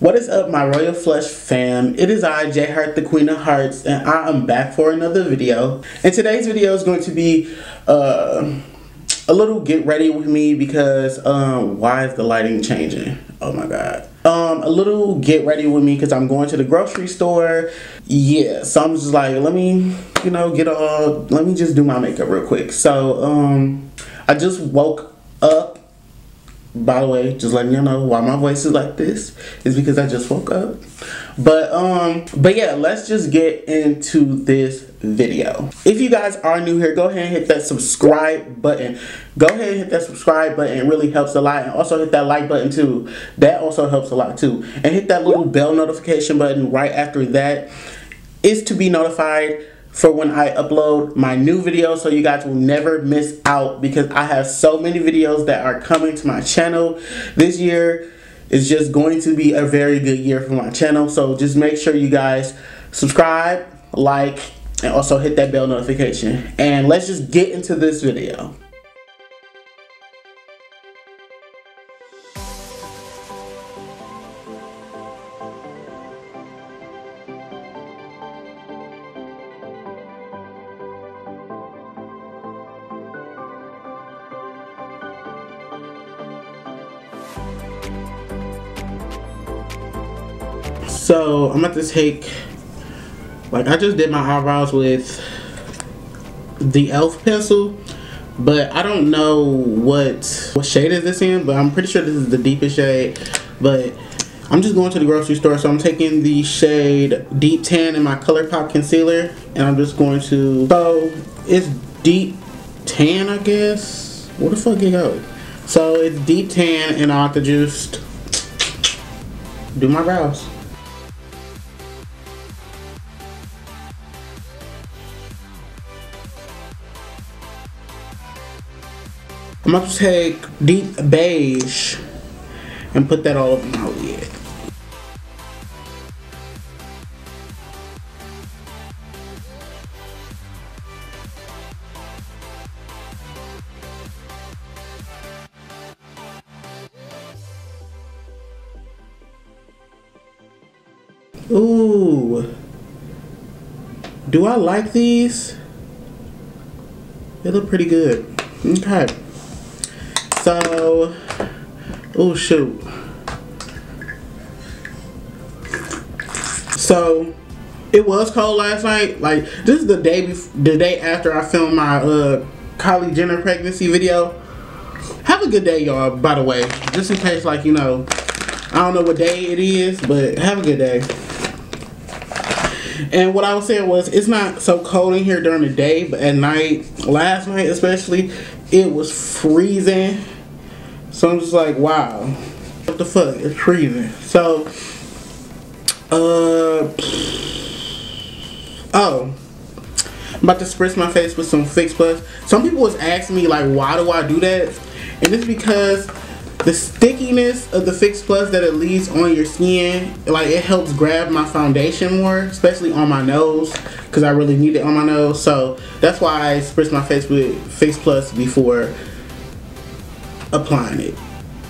What is up, my Royal Flush fam? It is I, Jay Heart, the Queen of Hearts, and I am back for another video. And today's video is going to be a little get ready with me because why is the lighting changing? Oh my god. A little get ready with me because I'm going to the grocery store. Yeah, so I'm just like, let me, you know, let me just do my makeup real quick. So I just woke up. By the way, just letting y'all know why my voice is like this is because I just woke up. But yeah, let's just get into this video. If you guys are new here, go ahead and hit that subscribe button. Go ahead and hit that subscribe button. It really helps a lot. And also hit that like button too. That also helps a lot too. And hit that little bell notification button right after that is to be notified for when I upload my new video, so you guys will never miss out, because I have so many videos that are coming to my channel. This year is just going to be a very good year for my channel, so just make sure you guys subscribe, like, and also hit that bell notification. And let's just get into this video. So I'm about to take, like, I just did my eyebrows with the e.l.f. pencil, but I don't know what shade is this in, but I'm pretty sure this is the deepest shade. But I'm just going to the grocery store, so I'm taking the shade Deep Tan in my ColourPop concealer, and I'm just going to, so it's Deep Tan, I guess. Where the fuck it go? So it's Deep Tan, and I have to just do my brows. I'm going to take Deep Beige and put that all over my lid. Ooh. Do I like these? They look pretty good. Okay. So, oh shoot. So, it was cold last night. Like, this is the day before, the day after I filmed my Kylie Jenner pregnancy video. Have a good day, y'all, by the way. Just in case, like, you know, I don't know what day it is, but have a good day. And what I was saying was, it's not so cold in here during the day, but at night, last night especially, it was freezing. So I'm just like, wow, what the fuck, it's freezing. So, oh, I'm about to spritz my face with some Fix Plus. Some people was asking me, like, why do I do that? And it's because the stickiness of the Fix Plus that it leaves on your skin, like, it helps grab my foundation more, especially on my nose, because I really need it on my nose. So that's why I spritz my face with Fix Plus before applying it.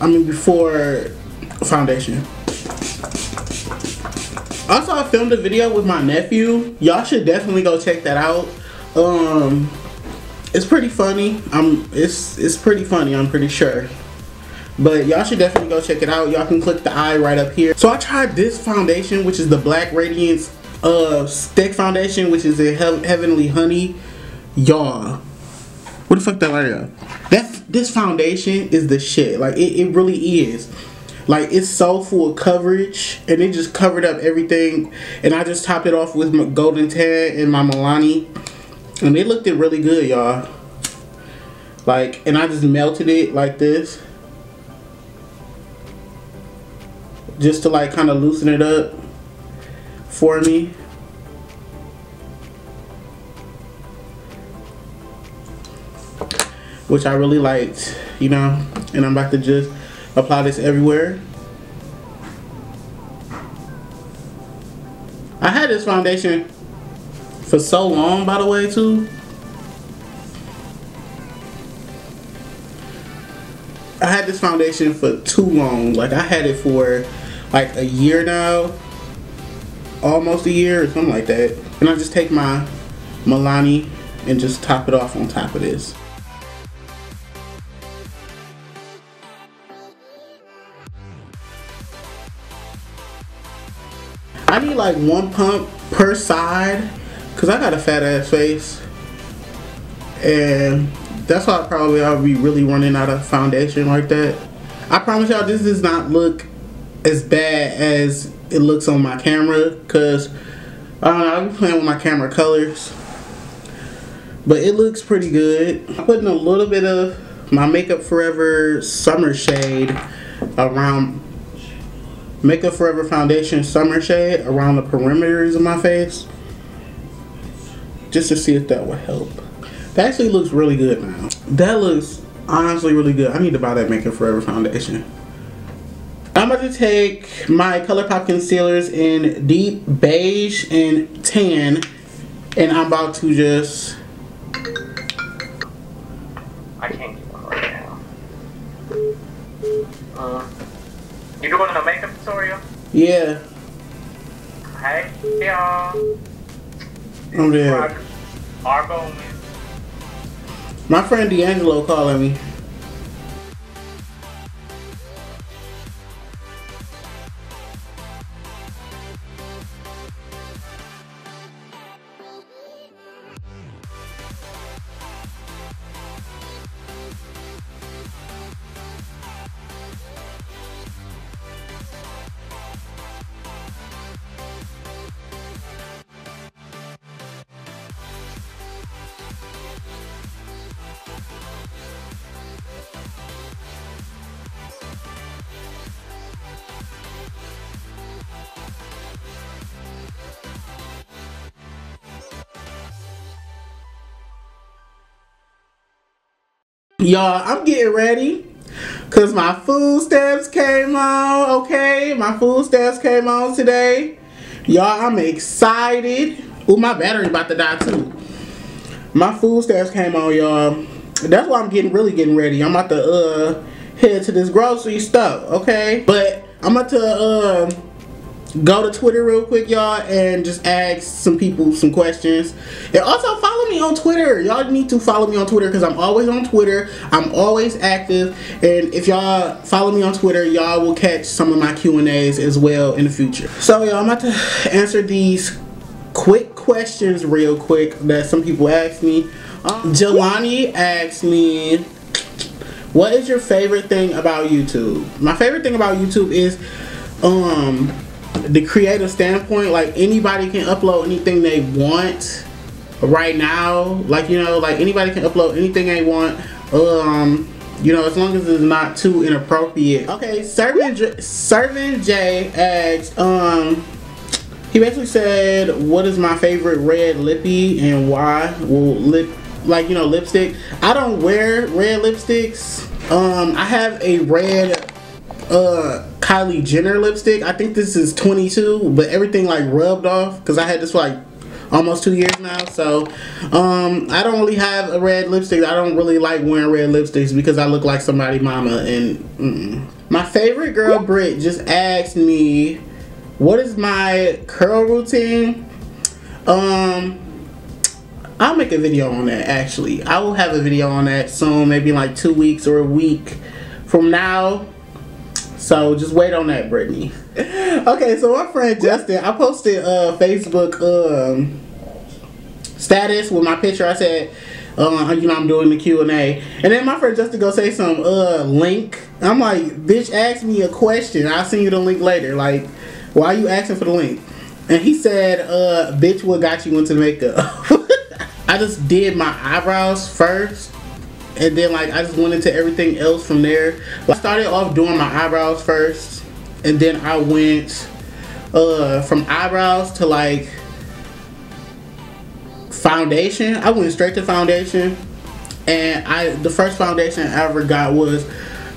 I mean, before foundation. Also, I filmed a video with my nephew. Y'all should definitely go check that out. It's pretty funny. It's pretty funny, I'm pretty sure. But y'all should definitely go check it out. Y'all can click the eye right up here. So I tried this foundation, which is the Black Radiance Stick Foundation, which is a Heavenly Honey. Y'all, what the fuck that light up? This foundation is the shit. Like, it really is. Like, it's so full of coverage, and it just covered up everything. And I just topped it off with my Golden Tan and my Milani, and it looked really good, y'all. Like, and I just melted it like this, just to, like, kind of loosen it up for me. Which I really liked, you know. And I'm about to just apply this everywhere. I had this foundation for so long, by the way, too. I had this foundation for too long. Like, I had it for like a year now, almost a year or something like that. And I just take my Milani and just top it off on top of this. I need like one pump per side because I got a fat ass face, and that's why I'll be really running out of foundation like that. I promise y'all this does not look as bad as it looks on my camera because I don't know, I'll be playing with my camera colors, but it looks pretty good. I'm putting a little bit of my Makeup Forever Summer Shade around, Makeup Forever Foundation Summer Shade around the perimeters of my face, just to see if that will help. That actually looks really good now. That looks honestly really good. I need to buy that Makeup Forever foundation. I'm about to take my ColourPop concealers in Deep Beige and Tan, and I'm about to just... I can't get one right now. You doing a makeup tutorial? Yeah. Hey, y'all. I'm there. My friend D'Angelo calling me. Y'all, I'm getting ready because my food stamps came on, okay? My food stamps came on today. Y'all, I'm excited. Ooh, my battery's about to die too. My food stamps came on, y'all. That's why I'm really getting ready. I'm about to head to this grocery stuff, okay? But I'm about to go to Twitter real quick, y'all, and just ask some people some questions. And also follow me on Twitter. Y'all need to follow me on Twitter because I'm always on Twitter. I'm always active, and if y'all follow me on Twitter, y'all will catch some of my Q&A's as well in the future. So y'all, I'm about to answer these quick questions real quick that some people asked me. Jelani asked me, what is your favorite thing about YouTube? My favorite thing about YouTube is the creative standpoint. Like, anybody can upload anything they want right now, like, you know, like anybody can upload anything they want, you know, as long as it's not too inappropriate. Okay, Servant Jay asked, he basically said, what is my favorite red lippy and why? Well, like, you know, lipstick. I don't wear red lipsticks. I have a red Kylie Jenner lipstick. I think this is 22, but everything like rubbed off because I had this for like almost 2 years now. So I don't really have a red lipstick. I don't really like wearing red lipsticks because I look like somebody's mama. And my favorite girl Brit just asked me, what is my curl routine? I'll make a video on that. Actually, I will have a video on that soon, maybe like 2 weeks or a week from now. So just wait on that, Brittany. Okay, so my friend Justin, I posted a Facebook status with my picture. I said, you know, I'm doing the Q&A. And then my friend Justin go say some link. I'm like, bitch, ask me a question. I'll send you the link later. Like, why are you asking for the link? And he said, bitch, what got you into makeup? I just did my eyebrows first, and then like I just went into everything else from there. I started off doing my eyebrows first, and then I went from eyebrows to like foundation. I went straight to foundation, and the first foundation I ever got was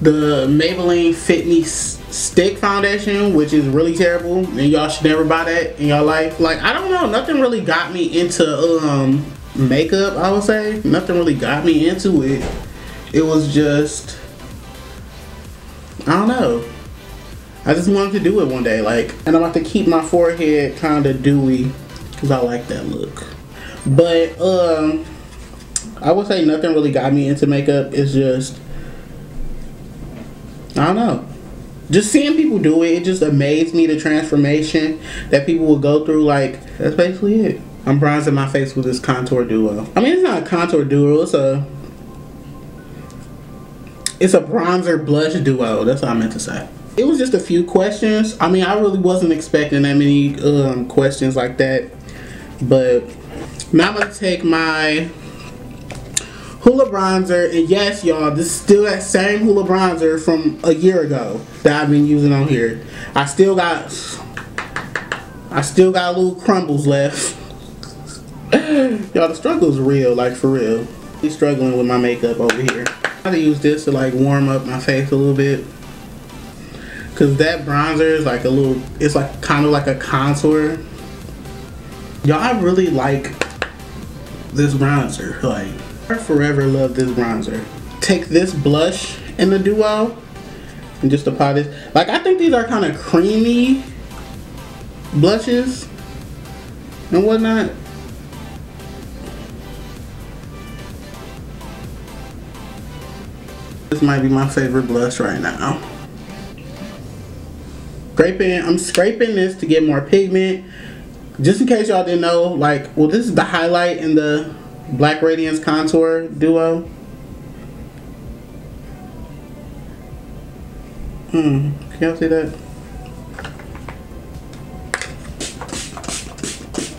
the Maybelline Fit Me Stick Foundation, which is really terrible, and y'all should never buy that in your life. Like, I don't know, nothing really got me into makeup, I would say. Nothing really got me into it. It was just, I don't know. I just wanted to do it one day, like, and I'm about to keep my forehead kind of dewy because I like that look. But I would say nothing really got me into makeup. It's just, I don't know, just seeing people do it, it just amazed me, the transformation that people will go through. Like, that's basically it. I'm bronzing my face with this contour duo. I mean, it's not a contour duo, it's a bronzer blush duo. That's what I meant to say. It was just a few questions. I mean, I really wasn't expecting that many questions like that. But now I'm gonna take my Hoola bronzer, and yes y'all, this is still that same Hoola bronzer from a year ago that I've been using on here. I still got little crumbles left. Y'all, the struggle's real, like, for real. I'm struggling with my makeup over here. I'm gonna use this to like warm up my face a little bit, cause that bronzer is like a little, it's like kind of like a contour. Y'all, I really like this bronzer, like, I forever love this bronzer. Take this blush in the duo and just apply this. Like, I think these are kind of creamy blushes and whatnot. This might be my favorite blush right now. I'm scraping this to get more pigment. Just in case y'all didn't know, like, well, this is the highlight in the Black Radiance contour duo. Can y'all see that?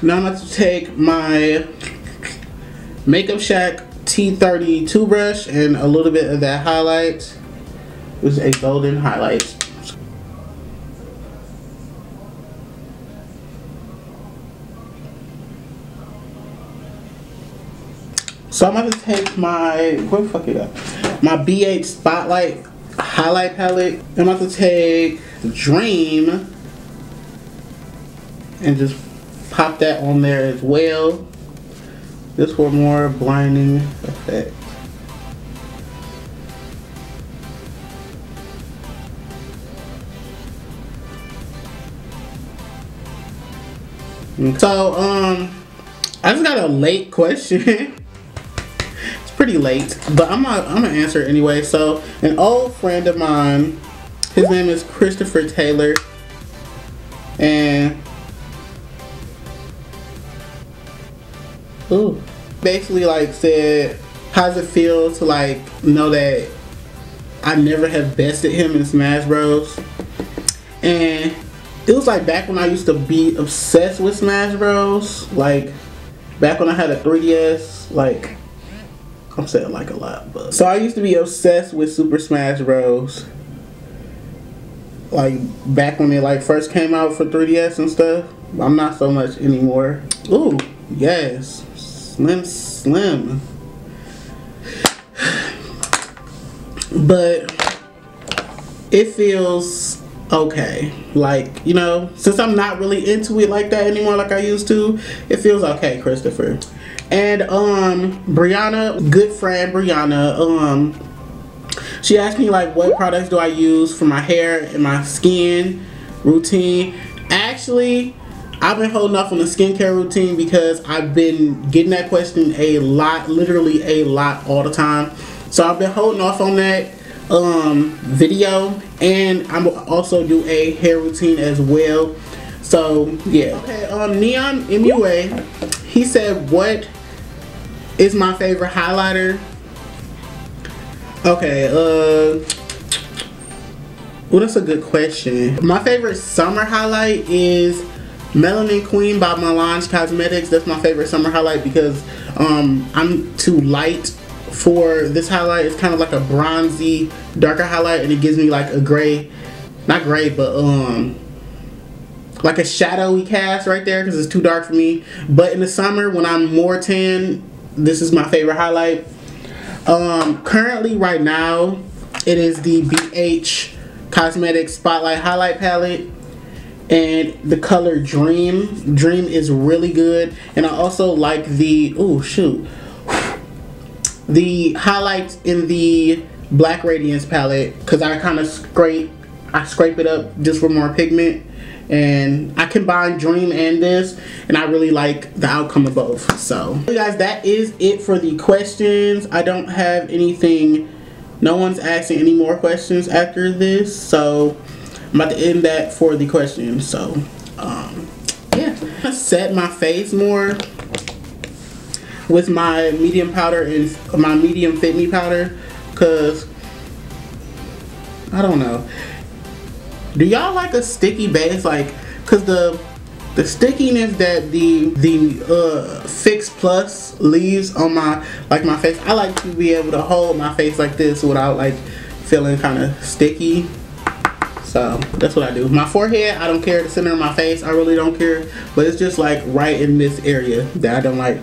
Now I'm about to take my Makeup Shack T32 brush and a little bit of that highlight. It was a golden highlight. So I'm going to take my, where the fuck it up? My BH Spotlight Highlight Palette. I'm about to take Dream and just pop that on there as well. This for more blinding effect. So, I just got a late question. Pretty late, but I'm gonna answer it anyway. So an old friend of mine, his name is Christopher Taylor, and basically like said, how's it feel to like know that I never have bested him in Smash Bros? And it was like back when I used to be obsessed with Smash Bros, like back when I had a 3DS, like I'm saying like a lot, but so I used to be obsessed with Super Smash Bros. Like back when it like first came out for 3DS and stuff. I'm not so much anymore. Ooh, yes, slim. But it feels okay. Like, you know, since I'm not really into it like that anymore, like I used to, it feels okay, Christopher. And Brianna, good friend Brianna, she asked me like what products do I use for my hair and my skin routine. Actually, I've been holding off on the skincare routine because I've been getting that question a lot, literally a lot, all the time. So I've been holding off on that video, and I'm also do a hair routine as well. So yeah. Okay, NeonMUA, he said what is my favorite highlighter? Okay, well, that's a good question. My favorite summer highlight is Melanin Queen by Melange Cosmetics. That's my favorite summer highlight because I'm too light for this highlight. It's kind of like a bronzy, darker highlight, and it gives me like a gray, not gray, but like a shadowy cast right there because it's too dark for me. But in the summer when I'm more tan, this is my favorite highlight. Currently right now it is the BH Cosmetics Spotlight Highlight Palette and the color Dream. Dream is really good, and I also like the, oh shoot, the highlights in the Black Radiance palette because I kind of scrape I scrape it up just for more pigment. And I combine Dream and this, and I really like the outcome of both. So you guys, that is it for the questions. I don't have anything, no one's asking any more questions after this, so I'm about to end that for the questions. So yeah, I set my face more with my medium powder and my medium Fit Me powder, because I don't know, do y'all like a sticky base? Like, cause the stickiness that the Fix Plus leaves on my, like, my face, I like to be able to hold my face like this without like feeling kind of sticky. So that's what I do. My forehead, I don't care. The center of my face, I really don't care. But it's just like right in this area that I don't like.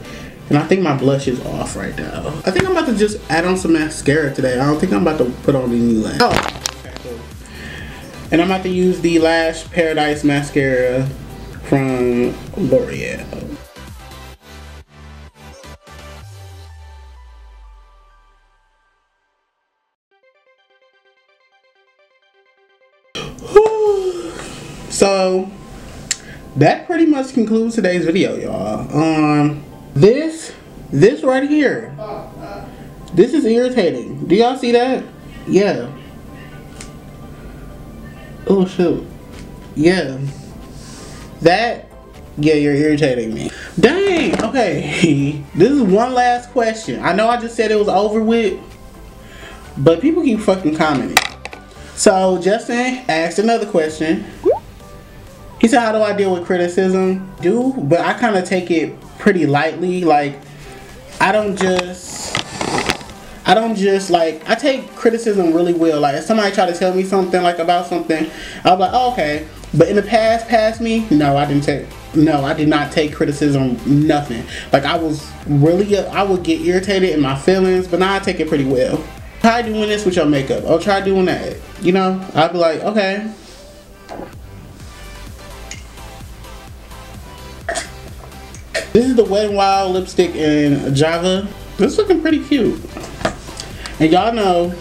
And I think my blush is off right now. I think I'm about to just add on some mascara today. I don't think I'm about to put on any lash. Oh. And I'm about to use the Lash Paradise mascara from L'Oreal. So that pretty much concludes today's video, y'all. This right here, this is irritating. Do y'all see that? Yeah. Oh shoot, yeah, that, yeah, you're irritating me, dang. Okay, this is one last question. I know I just said it was over with, but people keep fucking commenting. So Justin asked another question. He said, how do I deal with criticism? But I kind of take it pretty lightly. Like, I don't just like, I take criticism really well. Like, if somebody try to tell me something, like, about something, I was like, oh, okay. But in the past me, no, I did not take criticism, nothing. Like, I was really, I would get irritated in my feelings, but now I take it pretty well. Try doing this with your makeup. Or try doing that. You know, I'd be like, okay. This is the Wet n Wild lipstick in Java. This is looking pretty cute. And y'all know,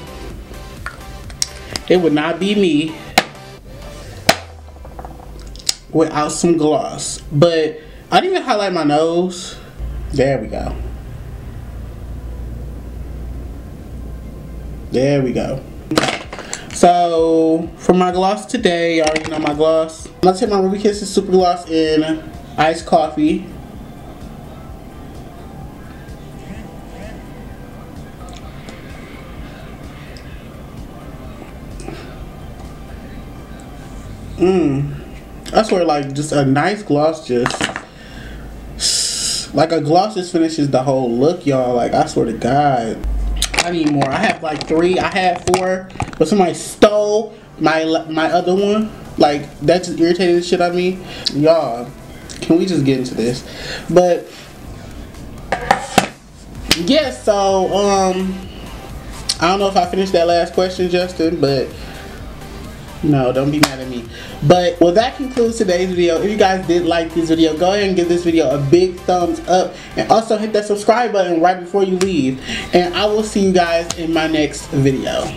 it would not be me without some gloss. But I didn't even highlight my nose. There we go. There we go. So, for my gloss today, y'all already know my gloss. I'm going to take my Ruby Kisses Super Gloss in Iced Coffee. I swear, like, just a nice gloss, just like a gloss just finishes the whole look, y'all. Like, I swear to God, I need more. I have like three, I had four, but somebody stole my other one. Like, that just irritated the shit out of me, y'all. Can we just get into this? But yeah, so I don't know if I finished that last question, Justin, but no, don't be mad at me. But, well, that concludes today's video. If you guys did like this video, go ahead and give this video a big thumbs up. And also hit that subscribe button right before you leave. And I will see you guys in my next video.